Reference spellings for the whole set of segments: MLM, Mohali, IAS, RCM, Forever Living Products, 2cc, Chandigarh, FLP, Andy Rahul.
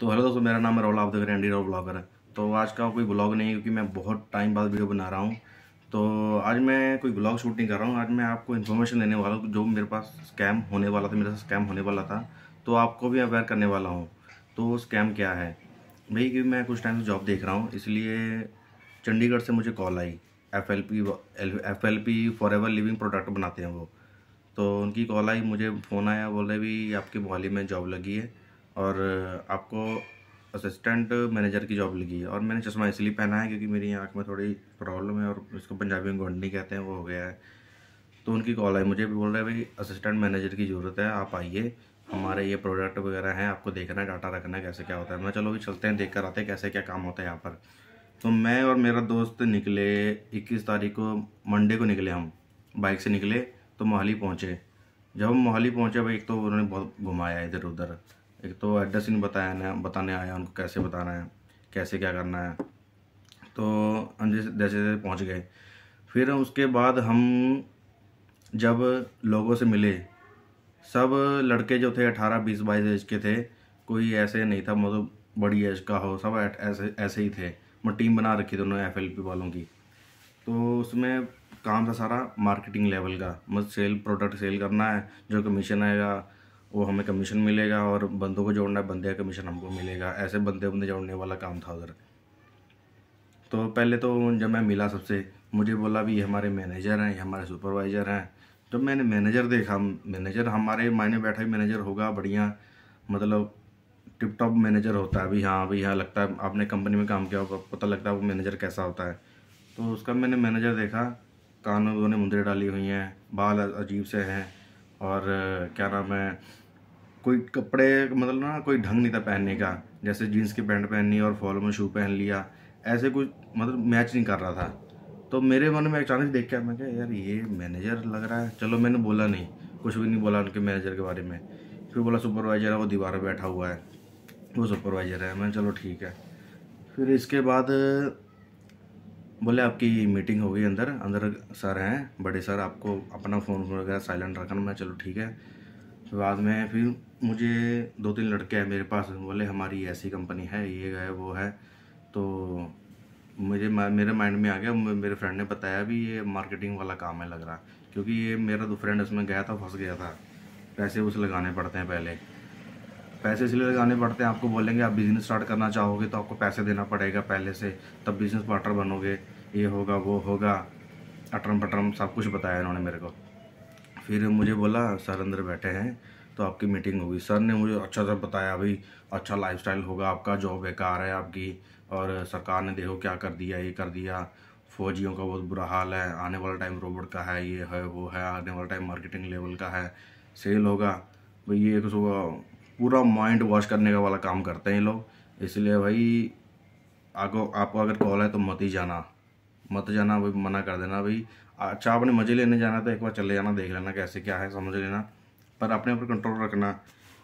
तो हेलो दोस्तों, मेरा नाम है राहुल, आप देख रहे हैं एंडी राहुल ब्लॉगर है। तो आज का कोई ब्लॉग नहीं है क्योंकि मैं बहुत टाइम बाद वीडियो बना रहा हूँ। तो आज मैं कोई ब्लॉग शूट नहीं कर रहा हूँ, आज मैं आपको इन्फॉर्मेशन लेने वाला हूँ जो मेरे पास स्कैम होने वाला था, मेरे साथ स्कैम होने वाला था, तो आपको भी अवेयर करने वाला हूँ। तो स्कैम क्या है भाई, कि मैं कुछ टाइम से जॉब देख रहा हूँ, इसलिए चंडीगढ़ से मुझे कॉल आई। F L P forever living product बनाते हैं वो, तो उनकी कॉल आई, मुझे फ़ोन आया, बोले भी आपकी मोहाली में जॉब लगी है और आपको असिस्टेंट मैनेजर की जॉब लगी है। और मैंने चश्मा इसलिए पहना है क्योंकि मेरी आँख में थोड़ी प्रॉब्लम है और इसको पंजाबी में गोंडनी कहते हैं, वो हो गया है। तो उनकी कॉल आई, मुझे भी बोल रहे हैं भाई असिस्टेंट मैनेजर की ज़रूरत है, आप आइए, हमारे ये प्रोडक्ट वगैरह हैं, आपको देखना है, डाटा रखना है, कैसे क्या होता है। मैं चलो भी चलते हैं, देख कर आते हैं कैसे क्या काम होता है यहाँ पर। तो मैं और मेरा दोस्त निकले 21 तारीख को, मंडे को निकले, हम बाइक से निकले तो मोहाली पहुँचे। जब हम मोहाली पहुँचे भाई, एक तो उन्होंने बहुत घुमाया इधर उधर, एक तो एड्रेस नहीं बताया ना, बताने आया उनको कैसे बताना है, कैसे क्या करना है। तो हम जैसे पहुँच गए, फिर उसके बाद हम जब लोगों से मिले, सब लड़के जो थे 18, 20, 22 एज के थे, कोई ऐसे नहीं था मतलब बड़ी एज का हो, सब ऐसे ही थे। मैं टीम बना रखी थी उन्होंने FLP वालों की, तो उसमें काम था सारा मार्केटिंग लेवल का, मतलब सेल, प्रोडक्ट सेल करना है, जो कमीशन आएगा वो हमें कमीशन मिलेगा, और बंदों को जोड़ना है, बंदे का कमीशन हमको मिलेगा, ऐसे बंदे जोड़ने वाला काम था उधर। तो पहले तो जब मैं मिला सबसे, मुझे बोला भी ये हमारे मैनेजर हैं, ये हमारे सुपरवाइज़र हैं। जब मैंने मैनेजर देखा, मैनेजर हमारे मायने बैठा भी मैनेजर होगा, बढ़िया मतलब टिप टॉप मैनेजर होता है। अभी हाँ, अभी हाँ लगता है आपने कंपनी में काम किया होगा, पता लगता है वो मैनेजर कैसा होता है। तो उसका मैंने मैनेजर देखा, कानों में उन्होंने मुंदरें डाली हुई हैं, बाल अजीब से हैं, और क्या नाम है, कोई कपड़े मतलब ना कोई ढंग नहीं था पहनने का, जैसे जीन्स की पैंट पहननी और फॉल में शू पहन लिया, ऐसे कुछ मतलब मैच नहीं कर रहा था। तो मेरे मन में अचानक देख के मैं क्या यार ये मैनेजर लग रहा है, चलो मैंने बोला नहीं, कुछ भी नहीं बोला उनके मैनेजर के बारे में। फिर बोला सुपरवाइज़र है, वो दीवार पर बैठा हुआ है, वो सुपरवाइज़र है। मैंने चलो ठीक है। फिर इसके बाद बोले आपकी मीटिंग हो गई, अंदर अंदर सर हैं, बड़े सर, आपको अपना फ़ोन वगैरह साइलेंट रखना। मैं चलो ठीक है। बाद में फिर मुझे 2-3 लड़के हैं मेरे पास, बोले हमारी ऐसी कंपनी है, ये है वो है। तो मुझे मेरे माइंड में आ गया, मेरे फ्रेंड ने बताया भी ये मार्केटिंग वाला काम है लग रहा, क्योंकि ये मेरा दो फ्रेंड उसमें गया था, फंस गया था। पैसे उसे लगाने पड़ते हैं, पहले पैसे इसलिए लगाने पड़ते हैं, आपको बोलेंगे आप बिज़नेस स्टार्ट करना चाहोगे तो आपको पैसे देना पड़ेगा पहले से, तब बिज़नेस पार्टनर बनोगे, ये होगा वो होगा, अटरम पटरम सब कुछ बताया इन्होंने मेरे को। फिर मुझे बोला सर अंदर बैठे हैं तो आपकी मीटिंग होगी। सर ने मुझे अच्छा सा बताया, भाई अच्छा लाइफस्टाइल होगा आपका, जॉब बेकार है आपकी, और सरकार ने देखो क्या कर दिया, ये कर दिया, फौजियों का बहुत बुरा हाल है, आने वाला टाइम रोबोट का है, ये है वो है, आने वाला टाइम मार्केटिंग लेवल का है, सेल होगा भाई, ये पूरा माइंड वॉश करने का वाला काम करते हैं ये लोग। इसलिए भाई आपको अगर कॉल है तो मत जाना भाई, मना कर देना भाई। अच्छा आपने मज़े लेने जाना तो एक बार चले जाना, देख लेना कैसे क्या है, समझ लेना, पर अपने ऊपर कंट्रोल रखना,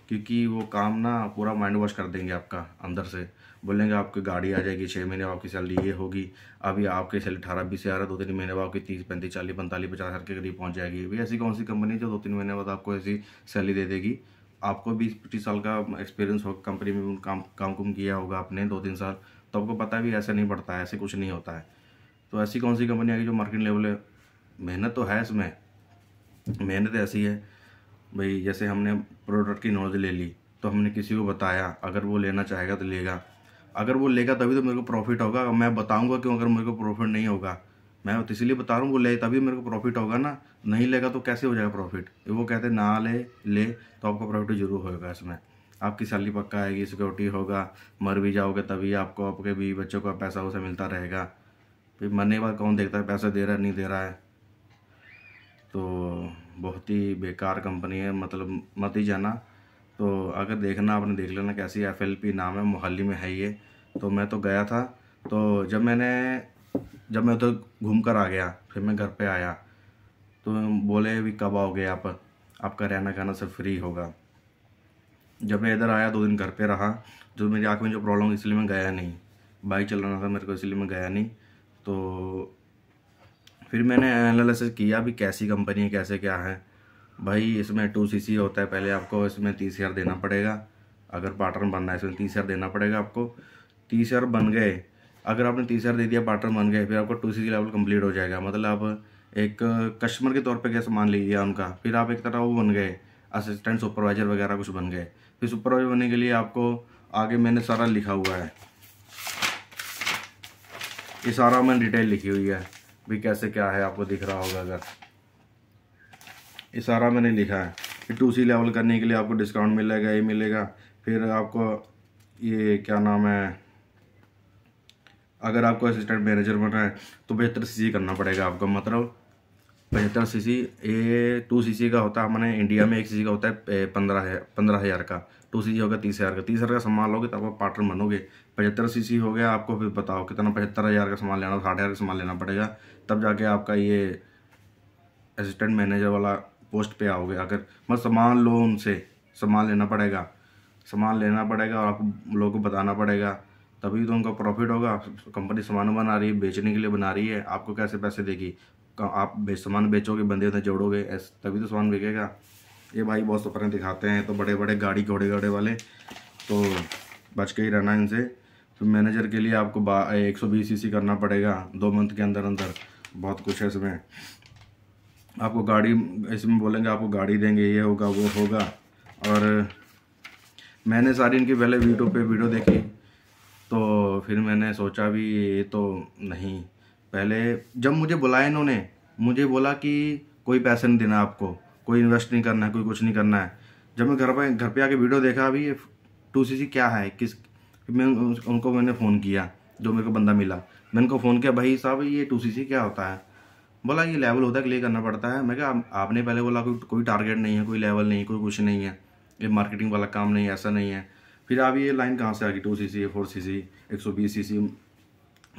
क्योंकि वो काम ना पूरा माइंड वॉश कर देंगे आपका अंदर से। बोलेंगे आपकी गाड़ी आ जाएगी, 6 महीने आपकी सैलरी ये होगी, अभी आपकी सैलरी 18, 20 हज़ार, 2-3 महीने बाद आपकी 30, 35, 40, 45, 50 हज़ार के करीब पहुँच जाएगी। भाई ऐसी कौन सी कंपनी जो 2-3 महीने बाद आपको ऐसी सैलरी दे देगी? आपको 20-25 साल का एक्सपीरियंस होगा, कंपनी में काम किया होगा आपने 2-3 साल, तो आपको पता भी ऐसे नहीं पड़ता है, ऐसे कुछ नहीं होता है। तो ऐसी कौन सी कंपनी आएगी जो मार्केटिंग लेवल है? मेहनत तो है इसमें, मेहनत ऐसी है भाई, जैसे हमने प्रोडक्ट की नॉलेज ले ली तो हमने किसी को बताया, अगर वो लेना चाहेगा तो लेगा, अगर वो लेगा तभी तो मेरे को प्रॉफिट होगा। मैं बताऊँगा क्यों? अगर मेरे को प्रॉफिट नहीं होगा, मैं इसलिए बता रहा हूँ, वो ले तभी मेरे को प्रॉफिट होगा ना, नहीं लेगा तो कैसे हो जाएगा प्रॉफिट? वो कहते हैं ना ले तो आपको प्रॉफिट जरूर होगा, इसमें आपकी सैलरी पक्का आएगी, सिक्योरिटी होगा, मर भी जाओगे तभी आपको आपके बीवी बच्चों का पैसा उसे मिलता रहेगा। फिर मरने के बाद कौन देखता है पैसा दे रहा है नहीं दे रहा है? तो बहुत ही बेकार कंपनी है, मतलब मत ही जाना। तो अगर देखना आपने देख लेना कैसी, FLP नाम है, मोहाली में है ये। तो मैं तो गया था, तो जब मैं उधर घूम कर आ गया, फिर मैं घर पे आया तो बोले भी कब आओगे आप, आपका रहना खाना सब फ्री होगा। जब मैं इधर आया 2 दिन घर पे रहा, जो मेरी आँख में जो प्रॉब्लम हुई इसलिए मैं गया नहीं, बाइक चलाना था मेरे को इसलिए मैं गया नहीं। तो फिर मैंने एनालिसिस किया भी कैसी कंपनी है, कैसे क्या है। भाई इसमें 2cc होता है, पहले आपको इसमें 30 हज़ार देना पड़ेगा, अगर पार्टनर बनना है इसमें 30,000 देना पड़ेगा आपको। 30,000 बन गए, अगर आपने 30,000 दे दिया, पार्टनर बन गए, फिर आपका 2C लेवल कंप्लीट हो जाएगा। मतलब आप एक कस्टमर के तौर पे कैसे मान लीजिए उनका, फिर आप एक तरह वो बन गए असिस्टेंट सुपरवाइज़र वगैरह कुछ बन गए। फिर सुपरवाइज़र बनने के लिए आपको आगे मैंने सारा लिखा हुआ है, ये सारा मैंने डिटेल लिखी हुई है भी कैसे क्या है, आपको दिख रहा होगा। अगर ये सारा मैंने लिखा है कि 2C लेवल करने के लिए आपको डिस्काउंट मिलेगा, ये मिलेगा। फिर आपको ये क्या नाम है, अगर आपको असिस्टेंट मैनेजर बनना है तो 75cc करना पड़ेगा आपको। मतलब 75cc, ये 2cc का होता है हमारे इंडिया में, 1cc का होता है 15,000 का, 2cc होगा 30,000 का। 30,000 का सामान लोगे तब आप पार्टनर बनोगे। 75cc हो गया आपको, फिर बताओ कितना 75,000 का सामान लेना, 60,000 का सामान लेना पड़ेगा, तब जाके आपका ये असिस्टेंट मैनेजर वाला पोस्ट पे आओगे। अगर मत सामान लो उनसे, सामान लेना पड़ेगा, सामान लेना पड़ेगा और आपको लोगों को बताना पड़ेगा, तभी तो उनका प्रॉफिट होगा। कंपनी सामान बना रही है, बेचने के लिए बना रही है, आपको कैसे पैसे देगी? आप सामान बेचोगे, बंदे उधर जोड़ोगे, तभी तो सामान बिकेगा। ये भाई बहुत सपने दिखाते हैं तो बड़े बड़े गाड़ी घोड़े घोड़े वाले, तो बच के ही रहना इनसे। फिर मैनेजर के लिए आपको 120cc करना पड़ेगा 2 मंथ के अंदर अंदर। बहुत कुछ है इसमें, आपको गाड़ी, इसमें बोलेंगे आपको गाड़ी देंगे, ये होगा वो होगा। और मैंने सारी इनकी पहले यूट्यूब पर वीडियो देखी तो फिर मैंने सोचा भी ये तो नहीं। पहले जब मुझे बुलाया इन्होंने, मुझे बोला कि कोई पैसे नहीं देना आपको, कोई इन्वेस्ट नहीं करना है, कोई कुछ नहीं करना है। जब मैं घर पे आके वीडियो देखा अभी 2cc क्या है, किस, मैं उनको मैंने फ़ोन किया, जो मेरे को बंदा मिला, मैंने उनको फ़ोन किया, भाई साहब ये 2cc क्या होता है? बोला ये लेवल होता है, क्लियर करना पड़ता है। मैं क्या आपने पहले बोला कोई टारगेट नहीं है, कोई लेवल नहीं, कोई कुछ नहीं है, ये मार्केटिंग वाला काम नहीं है, ऐसा नहीं है। फिर आप ये लाइन कहाँ से आ गई? 2cc, 4cc, 120cc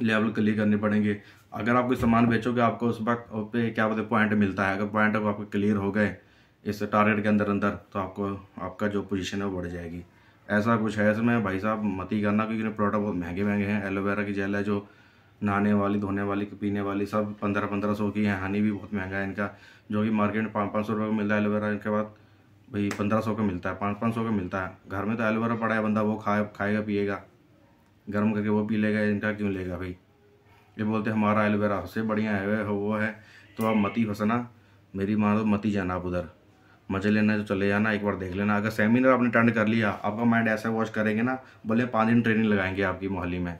level clear करने पड़ेंगे। अगर आप कोई सामान बेचोगे आपको उस वक्त पे क्या बोलते पॉइंट मिलता है। अगर पॉइंट आपको क्लियर हो गए इस टारगेट के अंदर अंदर तो आपको आपका जो पोजीशन है वो बढ़ जाएगी। ऐसा कुछ है इसमें भाई साहब, मत ही करना, क्योंकि प्रोडक्ट बहुत महंगे महंगे हैं। एलोवेरा की जेल है जो नहाने वाली, धोने वाली, पीने वाली, सब 1500 की है। हनी भी बहुत महंगा है इनका, जो कि मार्केट में 500 रुपये का मिलता है एलोवेरा, इनके बाद भाई 1500 का मिलता है, 500 का मिलता है। घर में तो एलोवेरा पड़ा है, बंदा वो खाएगा पिएगा, गर्म करके वो पी लेगा, इनका क्यों लेगा भाई? ये बोलते हमारा एलोवेरा उससे बढ़िया है वो है। तो आप मत ही फंसना, मेरी मानो तो मत ही जाना आप उधर, मजे लेना तो चले जाना, एक बार देख लेना। अगर सेमिनार आपने अटेंड कर लिया, आपका माइंड ऐसा वॉश करेंगे ना, बोले 5 दिन ट्रेनिंग लगाएंगे आपकी मोहाली में,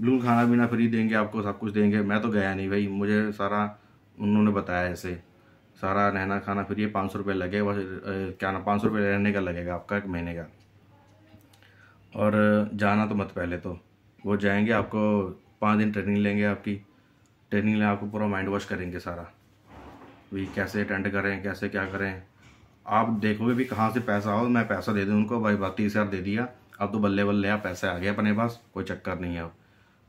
बिल्कुल खाना पीना फ्री देंगे आपको, सब कुछ देंगे। मैं तो गया नहीं भाई, मुझे सारा उन्होंने बताया, ऐसे सारा रहना खाना फिर ये 500 रुपये लगे बस, क्या ना 500 रुपये रहने का लगेगा आपका एक महीने का। और जाना तो मत, पहले तो वो जाएंगे आपको 5 दिन ट्रेनिंग लेंगे आपकी, ट्रेनिंग लें आपको पूरा माइंड वॉश करेंगे सारा, भी कैसे अटेंड करें, कैसे क्या करें। आप देखोगे भी कहाँ से पैसा आओ, मैं पैसा दे दूँ उनको, भाई 30,000 दे दिया, अब तो बल्ले बल्ले आप पैसे आ गए अपने पास, कोई चक्कर नहीं है अब।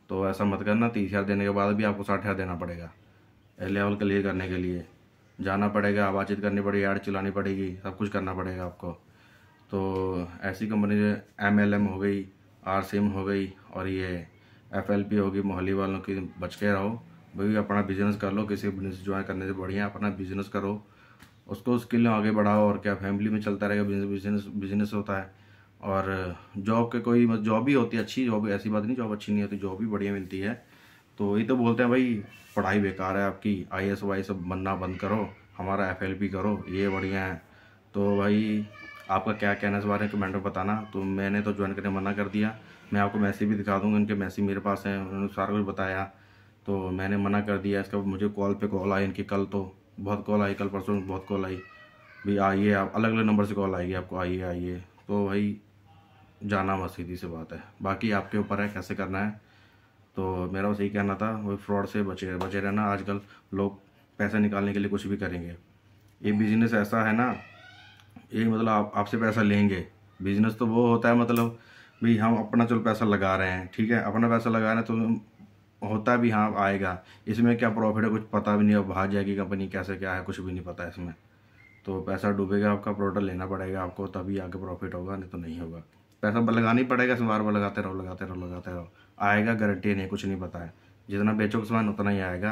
तो ऐसा मत करना, 30,000 देने के बाद भी आपको 60,000 देना पड़ेगा लेवल क्लियर करने के लिए। जाना पड़ेगा, बातचीत करनी पड़ेगी, ऐड चलानी पड़ेगी, सब कुछ करना पड़ेगा आपको। तो ऐसी कंपनी जो MLM हो गई, RCM हो गई और ये FLP होगी, मोहाली वालों की बच के रहो भाई। अपना बिजनेस कर लो, किसी बिजनेस ज्वाइन करने से बढ़िया अपना बिजनेस करो, उसको स्किल में आगे बढ़ाओ। और क्या फैमिली में चलता रहेगा, बिजनेस होता है। और जॉब के कोई जॉब भी होती है अच्छी, जॉब ऐसी बात नहीं जॉब अच्छी नहीं होती, जॉब भी बढ़िया मिलती है। तो ये तो बोलते हैं भाई पढ़ाई बेकार है आपकी, IAS वाईएएस बनना बंद करो, हमारा FLP करो, ये बढ़िया है। तो भाई आपका क्या कहना है इस बारे में कमेंट में बताना। तो मैंने तो ज्वाइन करने मना कर दिया, मैं आपको मैसेज भी दिखा दूँगा, इनके मैसेज मेरे पास हैं, उन्होंने सारा कुछ बताया, तो मैंने मना कर दिया। इसका मुझे कॉल पे कॉल आई इनकी, कल तो बहुत कॉल आई, कल परसों बहुत कॉल आई भी, आइए आप अलग अलग नंबर से कॉल आएगी आपको, आइए आइए। तो भाई जाना मत, सीधी से बात है, बाकी आपके ऊपर है कैसे करना है। तो मेरा बस यही कहना था, वो फ्रॉड से बचे रहना। आजकल लोग पैसा निकालने के लिए कुछ भी करेंगे, ये बिज़नेस ऐसा है ना, ये मतलब आपसे पैसा लेंगे। बिज़नेस तो वो होता है मतलब भी हम अपना चलो पैसा लगा रहे हैं, ठीक है अपना पैसा लगा रहे हैं तो होता भी हाँ आएगा, इसमें क्या प्रॉफिट है कुछ पता भी नहीं, अब बाहर जाएगी कंपनी कैसे क्या है कुछ भी नहीं पता इसमें, तो पैसा डूबेगा आपका। प्रोडक्ट लेना पड़ेगा आपको तभी आगे प्रॉफिट होगा, नहीं तो नहीं होगा। पैसा लगाना ही पड़ेगा, बार बार लगाते रहो लगाते रहो लगाते रहो, आएगा गारंटी नहीं, कुछ नहीं पता है। जितना बेचोगे सामान उतना ही आएगा,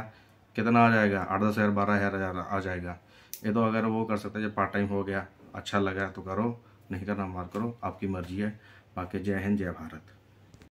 कितना आ जाएगा 8-10 हज़ार 12,000 आ जाएगा। ये तो अगर वो कर सकते हैं, जब पार्ट टाइम हो गया अच्छा लगा तो करो, नहीं करना मार करो, आपकी मर्जी है। बाकी जय हिंद, जय भारत।